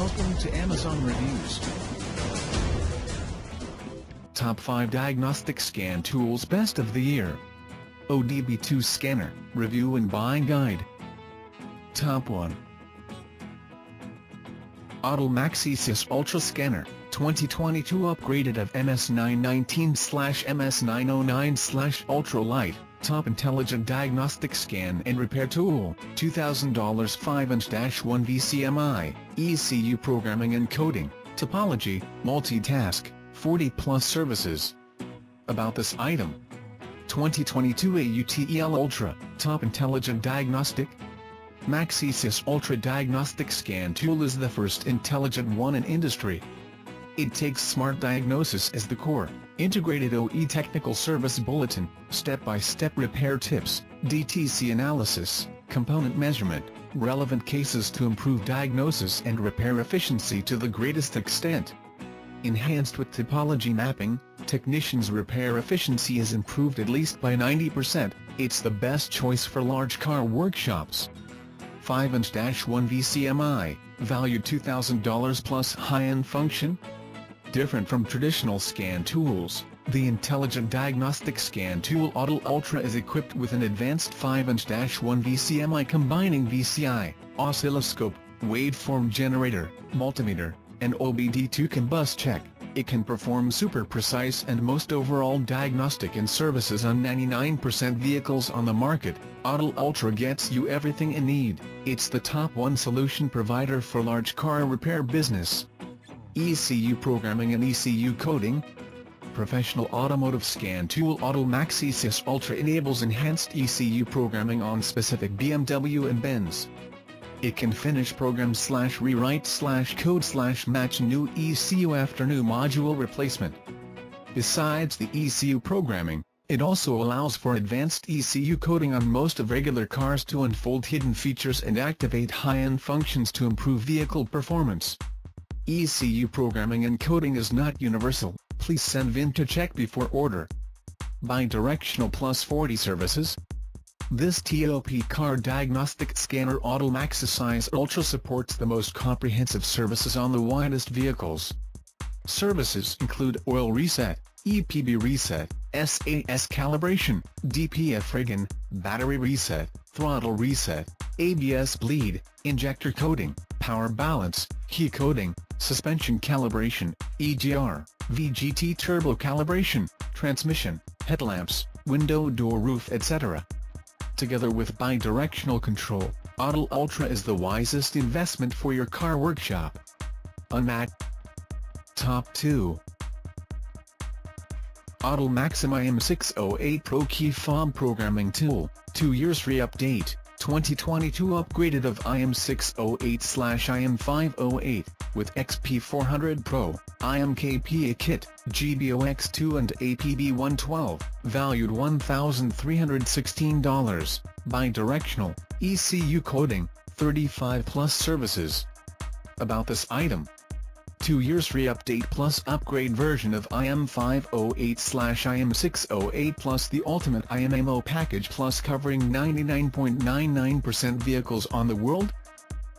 Welcome to Amazon Reviews. Top 5 Diagnostic Scan Tools Best of the Year. ODB2 Scanner, Review and Buying Guide. Top 1. Autel MaxiSys Ultra Scanner, 2022 upgraded of MS919/MS909/ Ultralight, Top Intelligent Diagnostic Scan and Repair Tool, $2,000 5-inch-1 VCMI, ECU Programming and Coding, Topology, Multitask, 40+ Services. About this item: 2022 AUTEL Ultra, Top Intelligent Diagnostic. MaxiSys Ultra Diagnostic Scan Tool is the first intelligent one in industry. It takes smart diagnosis as the core, integrated OE technical service bulletin, step-by-step repair tips, DTC analysis, component measurement, relevant cases to improve diagnosis and repair efficiency to the greatest extent. Enhanced with topology mapping, technicians' repair efficiency is improved at least by 90%, it's the best choice for large car workshops. 5-inch-1 VCMI, value $2,000 plus high-end function. Different from traditional scan tools, the Intelligent Diagnostic Scan Tool Autel Ultra is equipped with an advanced 5-inch-1 VCMI combining VCI, oscilloscope, waveform generator, multimeter, and OBD2 combust check. It can perform super precise and most overall diagnostic and services on 99% vehicles on the market. Autel Ultra gets you everything you need. It's the top one solution provider for large car repair business. ECU Programming and ECU Coding. Professional Automotive Scan Tool Autel MaxiSys Ultra enables enhanced ECU programming on specific BMW and Benz. It can finish program/rewrite/code/match new ECU after new module replacement. Besides the ECU programming, it also allows for advanced ECU coding on most of regular cars to unfold hidden features and activate high-end functions to improve vehicle performance. ECU programming and coding is not universal, please send VIN to check before order. Bidirectional plus 40 services. This TOP car diagnostic scanner Autel MaxiSys Ultra supports the most comprehensive services on the widest vehicles. Services include oil reset, EPB reset, SAS calibration, DPF rigging, battery reset, throttle reset, ABS bleed, injector coating, power balance, key coating, suspension calibration, EGR, VGT turbo calibration, transmission, headlamps, window door roof etc. Together with bi-directional control, Autel Ultra is the wisest investment for your car workshop. Unmatched. Top 2. Autel MaxiIM IM608 Pro Key Fob Programming Tool, 2 years free update, 2022 upgraded of IM608/IM508, with XP400 Pro, IMKPA Kit, GBOX2 and APB112, valued $1,316, bidirectional, ECU coding, 35+ services. About this item: 2 years free update plus upgrade version of IM508/IM608 plus the ultimate IMMO package plus covering 99.99% vehicles on the world.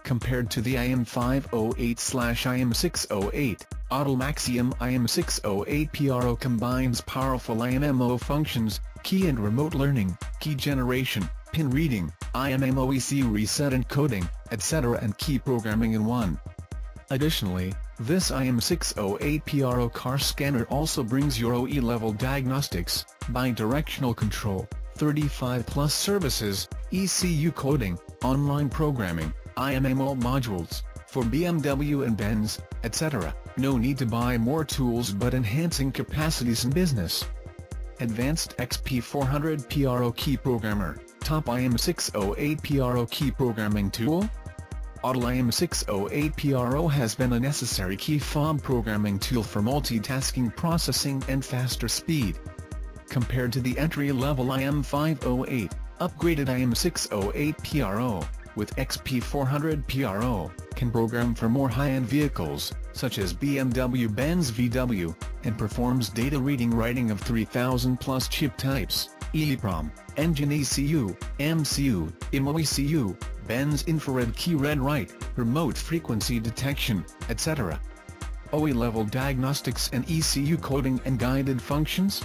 Compared to the IM508/IM608, Autel MaxiIM IM608 Pro combines powerful IMMO functions, key and remote learning, key generation, pin reading, IMMO EC reset and coding, etc. and key programming in one. Additionally, this IM608 Pro car scanner also brings your OE-level diagnostics, bidirectional control, 35+ services, ECU coding, online programming, IMMO modules, for BMW and Benz, etc. No need to buy more tools but enhancing capacities in business. Advanced XP400 Pro Key Programmer, Top IM608 Pro Key Programming Tool. Autel IM608 Pro has been a necessary key fob programming tool for multitasking processing and faster speed. Compared to the entry-level IM508, upgraded IM608 Pro, with XP400 Pro, can program for more high-end vehicles, such as BMW Benz VW, and performs data reading writing of 3,000+ chip types. EEPROM, engine ECU, MCU, IMO ECU, bends infrared key read write, remote frequency detection, etc. OE level diagnostics and ECU coding and guided functions.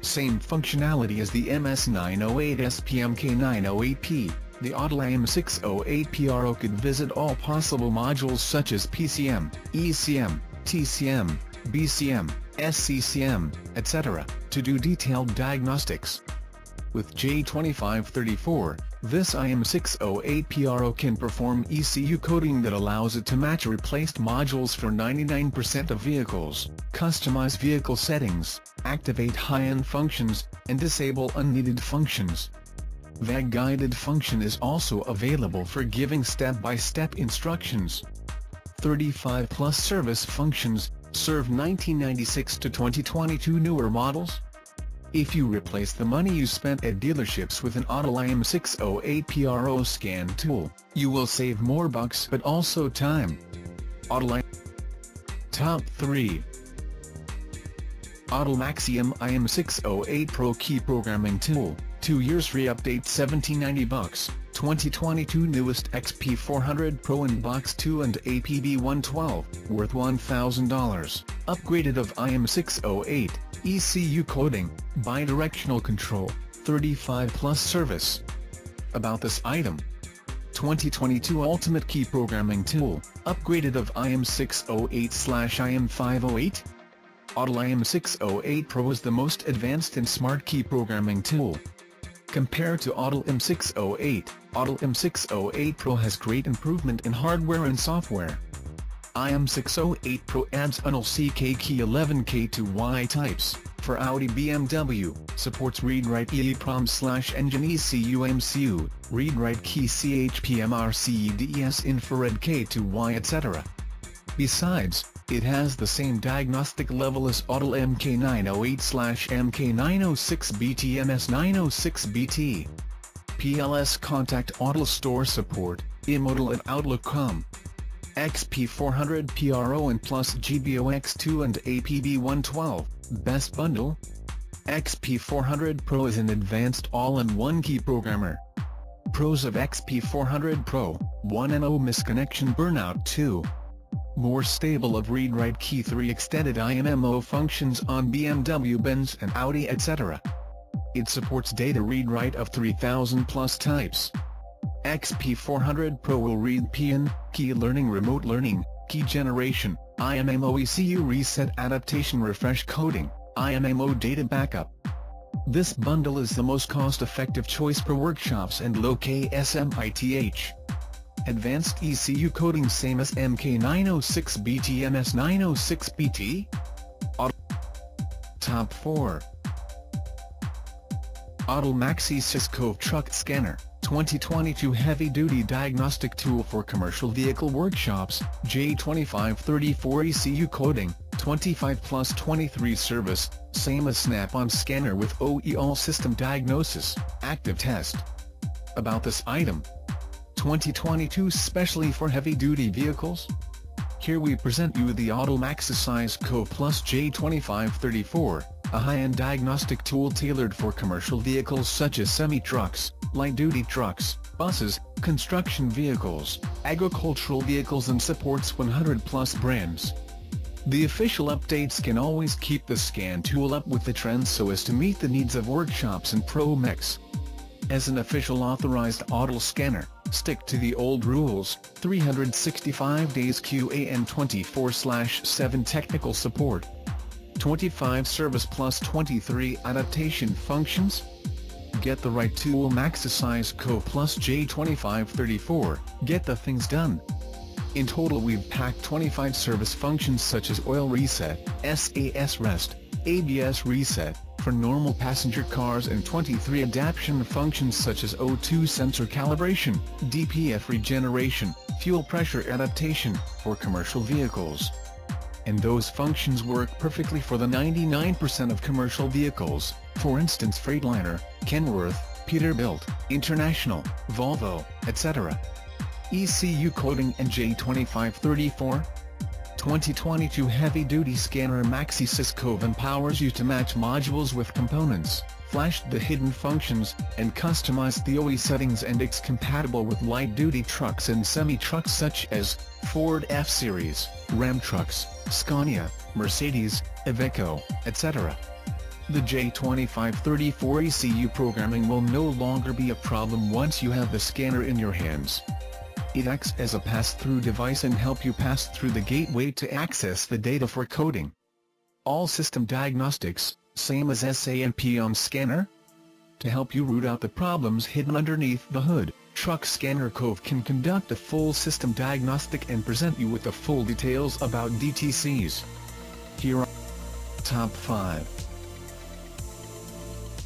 Same functionality as the MS908's PMK908P, the Autel M608 Pro could visit all possible modules such as PCM, ECM, TCM, BCM, SCCM, etc., to do detailed diagnostics. With J2534, this IM608 Pro can perform ECU coding that allows it to match replaced modules for 99% of vehicles, customize vehicle settings, activate high-end functions, and disable unneeded functions. That guided function is also available for giving step-by-step instructions. 35 plus service functions, serve 1996 to 2022 newer models. If you replace the money you spent at dealerships with an Autel IM608 Pro scan tool, you will save more bucks but also time. Autel Top 3. Autel MaxiIM IM608 Pro Key Programming Tool, 2 years free update $17.90, 2022 newest XP400 Pro and GBOX2 and APB112, worth $1,000, upgraded of IM608, ECU coding, bidirectional control, 35 plus service. About this item. 2022 Ultimate Key Programming Tool, upgraded of IM608/IM508. Autel IM608 Pro is the most advanced and smart key programming tool. Compared to Autel M608, Autel M608 Pro has great improvement in hardware and software. IM608 Pro adds Autel CK Key 11K to Y types, for Audi BMW, supports read-write EEPROM/engine ECU MCU, read-write key CHPMR-CEDES infrared K to Y etc. Besides, it has the same diagnostic level as Autel MK908/MK906BT MS906BT. PLS contact Autel Store Support, imotel@outlook.com. XP400 Pro and Plus GBOX2 and APB112, Best Bundle. XP400 Pro is an advanced all-in-one key programmer. Pros of XP400 Pro, 1.0 misconnection burnout 2. More stable of read-write key 3 extended IMMO functions on BMW, Benz and Audi etc. It supports data read-write of 3,000 plus types. XP400 Pro will read PN, key learning, remote learning, key generation, IMMO ECU reset adaptation, refresh coding, IMMO data backup. This bundle is the most cost-effective choice for workshops and low KSMITH. Advanced ECU coding same as MK906BT MS906BT. Top 4. Autel MaxiSys Cove Truck Scanner, 2022 heavy-duty diagnostic tool for commercial vehicle workshops, J2534 ECU coding, 25 plus 23 service, same as Snap-on scanner with OE all system diagnosis, active test. About this item. 2022 specially for heavy-duty vehicles. Here we present you the Autel MaxiSys Cove Plus J2534, a high-end diagnostic tool tailored for commercial vehicles such as semi-trucks, light-duty trucks, buses, construction vehicles, agricultural vehicles, and supports 100-plus brands. The official updates can always keep the scan tool up with the trends so as to meet the needs of workshops and pro-mechs. As an official authorized Autel scanner, stick to the old rules, 365 days QA and 24/7 technical support. 25 service plus 23 adaptation functions. Get the right tool, MaxiSys Cove Plus J2534, get the things done. In total we've packed 25 service functions such as oil reset, SAS rest, ABS reset, for normal passenger cars, and 23 adaptation functions such as O2 sensor calibration, DPF regeneration, fuel pressure adaptation, for commercial vehicles. And those functions work perfectly for the 99% of commercial vehicles, for instance Freightliner, Kenworth, Peterbilt, International, Volvo, etc. ECU coding and J2534. 2022 heavy-duty scanner MaxiSys Cove empowers you to match modules with components, flashed the hidden functions, and customized the OE settings and it's compatible with light-duty trucks and semi-trucks such as Ford F-Series, Ram trucks, Scania, Mercedes, Iveco, etc. The J2534 ECU programming will no longer be a problem once you have the scanner in your hands. It acts as a pass-through device and helps you pass through the gateway to access the data for coding. All system diagnostics, same as SAMP on scanner? To help you root out the problems hidden underneath the hood, Truck Scanner Cove can conduct a full system diagnostic and present you with the full details about DTCs. Here are Top 5.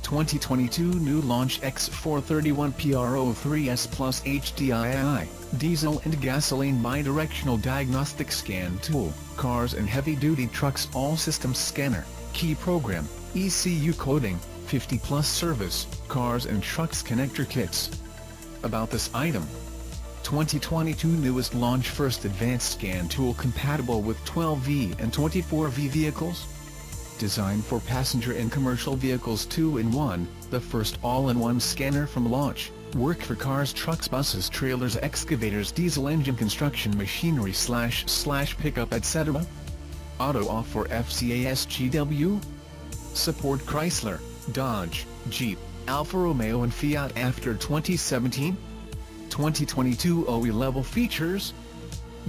2022 new Launch X431 PRO3S Plus HDIII, diesel and gasoline bidirectional diagnostic scan tool, cars and heavy-duty trucks all systems scanner, key program, ECU coding, 50+ service, cars and trucks connector kits. About this item. 2022 newest Launch first advanced scan tool compatible with 12V and 24V vehicles. Designed for passenger and commercial vehicles 2-in-1, the first all-in-one scanner from Launch, work for cars, trucks, buses, trailers, excavators, diesel engine construction machinery / pickup etc. Auto off for FCASGW. Support Chrysler, Dodge, Jeep, Alfa Romeo and Fiat after 2017. 2022 OE level features.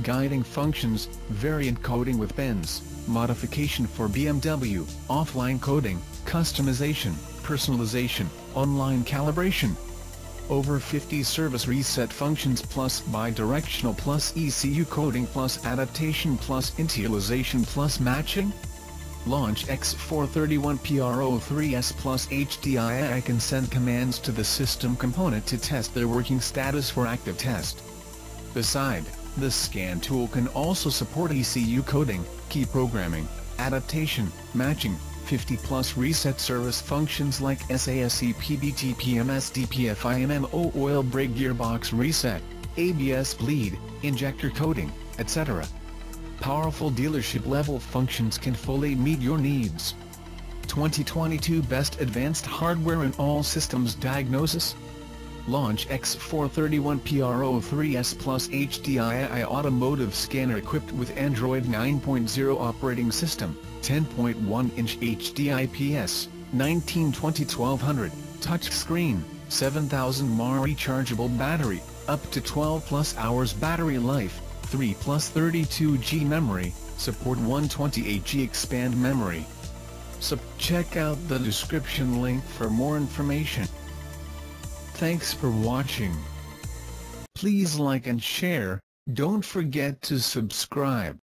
Guiding functions, variant coding with Benz, modification for BMW, offline coding, customization, personalization, online calibration. Over 50 service reset functions plus bidirectional plus ECU coding plus adaptation plus initialization plus matching. Launch X431 PRO3S Plus HDIII can send commands to the system component to test their working status for active test. Besides, the scan tool can also support ECU coding, key programming, adaptation, matching, 50+ reset service functions like SASE, PBT, PMS, DPFI, MMO, oil brake, gearbox reset, ABS bleed, injector coding, etc. Powerful dealership-level functions can fully meet your needs. 2022 best advanced hardware in all systems diagnosis. Launch X431 PRO3S Plus HDIII automotive scanner equipped with Android 9.0 operating system, 10.1-inch HDIPS, 1920/1200, touchscreen, 7,000 mAh rechargeable battery, up to 12+ hours battery life, 3+ 32G memory, support 128G expand memory. Check out the description link for more information. Thanks for watching. Please like and share, don't forget to subscribe.